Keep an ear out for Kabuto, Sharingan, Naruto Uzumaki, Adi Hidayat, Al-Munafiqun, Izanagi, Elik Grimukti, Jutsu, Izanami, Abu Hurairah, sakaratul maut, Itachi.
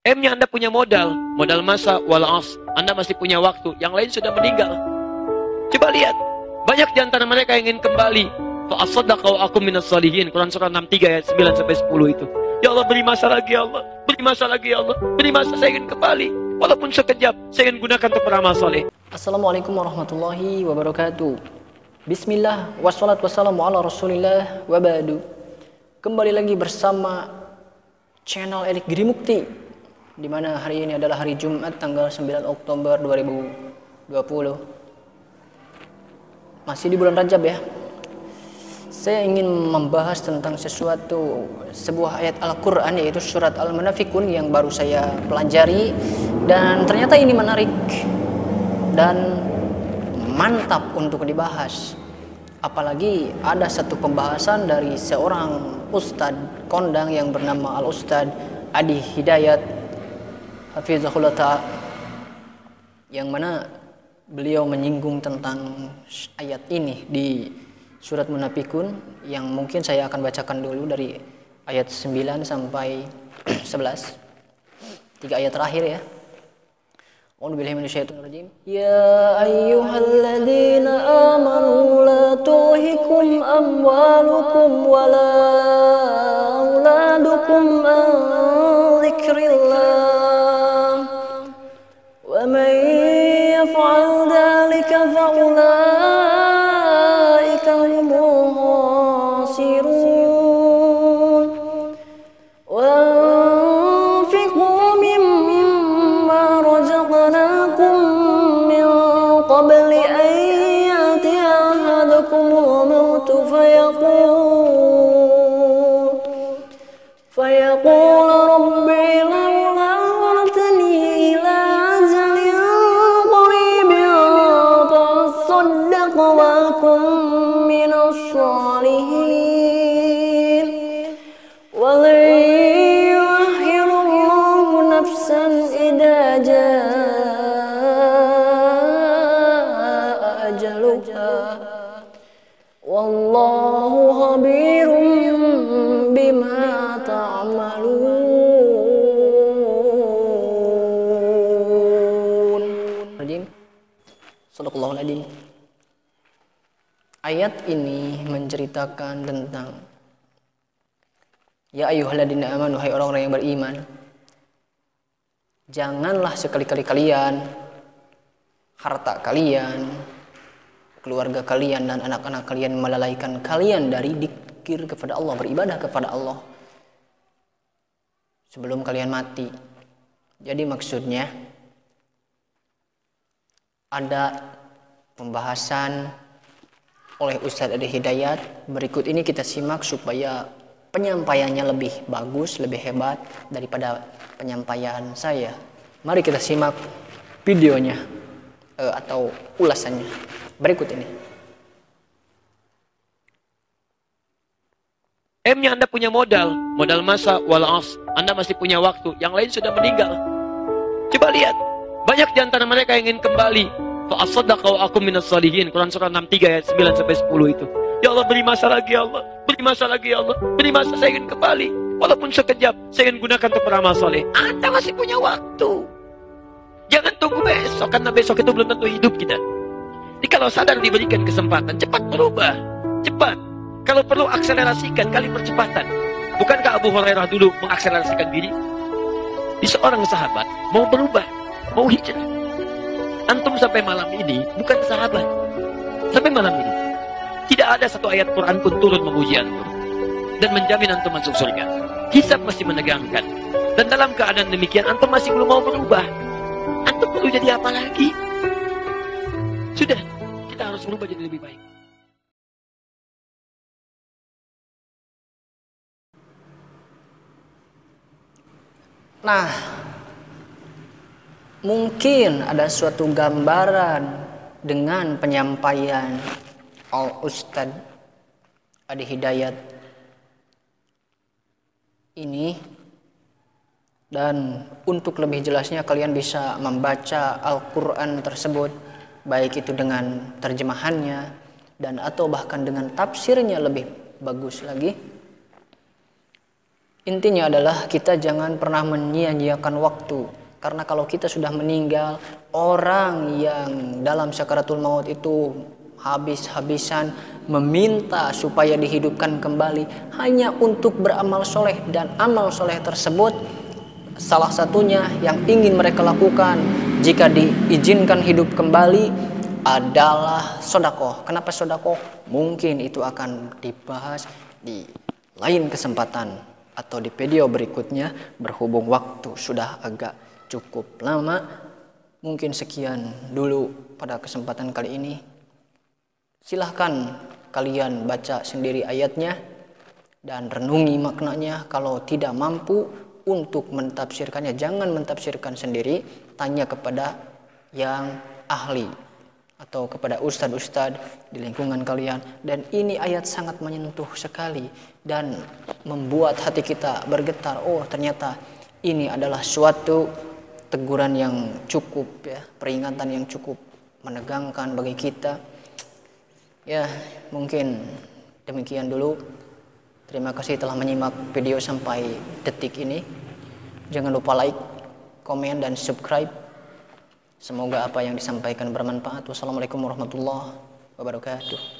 M-nya Anda punya modal, modal masa, wal-as. Anda masih punya waktu, yang lain sudah meninggal. Coba lihat, banyak di antara mereka yang ingin kembali. Fa'asadaqau akum minas salihin. Quran surah 63 ayat 9-10 itu. Ya Allah, beri masa lagi ya Allah, beri masa lagi ya Allah, beri masa, saya ingin kembali. Walaupun sekejap, saya ingin gunakan untuk beramal saleh. Assalamualaikum warahmatullahi wabarakatuh. Bismillah, wassalatu wassalamu ala rasulillah wabadu. Kembali lagi bersama channel Elik Grimukti, di mana hari ini adalah hari Jumat tanggal 9 Oktober 2020. Masih di bulan Rajab ya. Saya ingin membahas tentang sebuah ayat Al-Qur'an, yaitu surat Al-Munafiqun yang baru saya pelajari, dan ternyata ini menarik dan mantap untuk dibahas. Apalagi ada satu pembahasan dari seorang ustadz kondang yang bernama Al-Ustadz Adi Hidayat Hafizahullah Ta'ala, yang mana beliau menyinggung tentang ayat ini di surat Munafiqun, yang mungkin saya akan bacakan dulu dari ayat 9 sampai 11, 3 ayat terakhir ya. A'udzubillahi minasyaitonirrajim. Ya ayyuhalladzina amanu la tuhikum amwalukum wala auladukum an dzikrillah. ومن يفعل ذلك فأولئك هم الخاسرون وأنفقوا مما رزقناكم من قبل أن يأتي أحدكم الموت فيقول ربي لولا أخرتني إلى من الصالحين ولن يؤخر الله نفسا إذا جاء أجلها والله خبير بما تعملون. صدق الله العظيم. Ayat ini menceritakan tentang ya ayyuhalladzina amanu, hai orang-orang yang beriman, janganlah sekali-kali kalian, harta kalian, keluarga kalian, dan anak-anak kalian melalaikan kalian dari dzikir kepada Allah, beribadah kepada Allah sebelum kalian mati. Jadi maksudnya ada pembahasan oleh Ustadz Adi Hidayat. Berikut ini kita simak supaya penyampaiannya lebih bagus, lebih hebat daripada penyampaian saya. Mari kita simak videonya atau ulasannya berikut ini. M-nya Anda punya modal, modal masa, wal-as. Anda masih punya waktu, yang lain sudah meninggal. Coba lihat, banyak di antara mereka yang ingin kembali. Fa'asadaqau akum minas salihin. Quran surah 63 ayat 9-10 itu. Ya Allah, beri masa lagi ya Allah, beri masa lagi ya Allah, beri masa, saya ingin kembali. Walaupun sekejap, saya ingin gunakan untuk beramal saleh. Anda masih punya waktu. Jangan tunggu besok, karena besok itu belum tentu hidup kita. Jadi kalau sadar diberikan kesempatan, cepat berubah, cepat. Kalau perlu akselerasikan, kali percepatan. Bukankah Abu Hurairah dulu mengakselerasikan diri? Di seorang sahabat mau berubah, mau hijrah. Antum sampai malam ini bukan sahabat. Sampai malam ini tidak ada satu ayat Quran pun turun memuji antum dan menjamin antum masuk surga. Hisab masih menegangkan, dan dalam keadaan demikian antum masih belum mau berubah. Antum perlu jadi apa lagi? Sudah, kita harus berubah jadi lebih baik. Nah, mungkin ada suatu gambaran dengan penyampaian Al-Ustadz Adi Hidayat ini, dan untuk lebih jelasnya kalian bisa membaca Al-Quran tersebut, baik itu dengan terjemahannya dan atau bahkan dengan tafsirnya lebih bagus lagi. Intinya adalah kita jangan pernah menyia-nyiakan waktu. Karena kalau kita sudah meninggal, orang yang dalam sakaratul maut itu habis-habisan meminta supaya dihidupkan kembali hanya untuk beramal soleh, dan amal soleh tersebut salah satunya yang ingin mereka lakukan jika diizinkan hidup kembali adalah sodakoh. Kenapa sodakoh? Mungkin itu akan dibahas di lain kesempatan atau di video berikutnya, berhubung waktu sudah agak cukup lama. Mungkin sekian dulu pada kesempatan kali ini. Silahkan kalian baca sendiri ayatnya dan renungi maknanya. Kalau tidak mampu untuk mentafsirkannya, jangan mentafsirkan sendiri, tanya kepada yang ahli atau kepada ustadz-ustadz di lingkungan kalian. Dan ini ayat sangat menyentuh sekali dan membuat hati kita bergetar. Oh, ternyata ini adalah suatu teguran yang cukup, ya, peringatan yang cukup menegangkan bagi kita. Ya, mungkin demikian dulu. Terima kasih telah menyimak video sampai detik ini. Jangan lupa like, komen, dan subscribe. Semoga apa yang disampaikan bermanfaat. Wassalamualaikum warahmatullahi wabarakatuh.